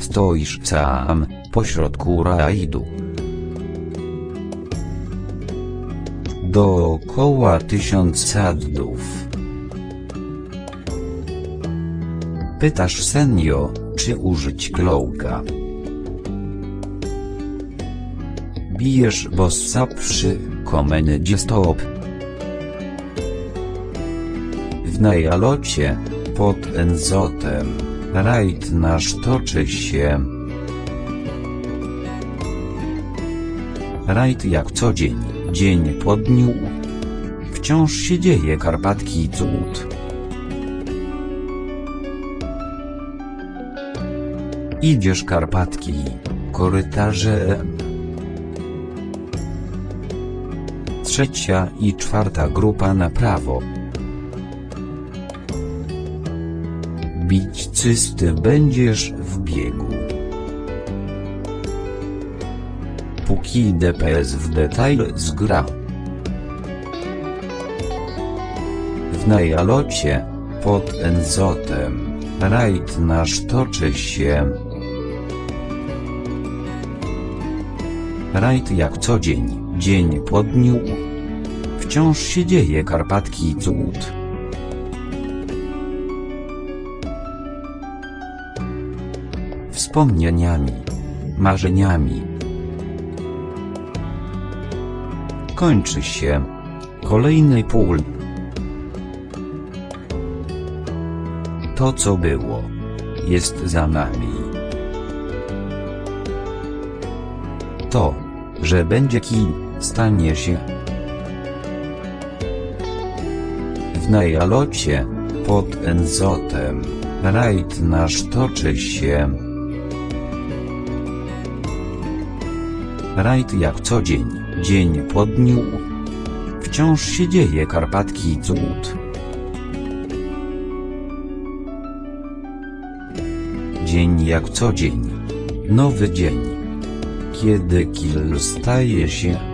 Stoisz sam, pośrodku rajdu. Dookoła 1000 saddów. Pytasz Senjo, czy użyć klołka. Bijesz bossa przy komendzie stop. W Ny'alocie, pod N'zothem, rajd nasz toczy się. Rajd jak co dzień, dzień po dniu. Wciąż się dzieje Karpatki cud. Idziesz Karpatki, korytarze. 3. i 4. grupa na prawo. Bić cysty będziesz w biegu. Póki DPS w detal zgra. W Ny'alocie, pod N'zothem, rajd nasz toczy się. Rajd jak co dzień, dzień po dniu. Wciąż się dzieje Karpatki cud. Wspomnieniami, marzeniami. Kończy się kolejny pól. To co było, jest za nami. To, że będzie kim, stanie się. W Ny'alocie, pod N'zothem, rajd nasz toczy się. Rajd jak co dzień, dzień po dniu. Wciąż się dzieje Karpatki cud. Dzień jak co dzień, nowy dzień. Kiedy kill staje się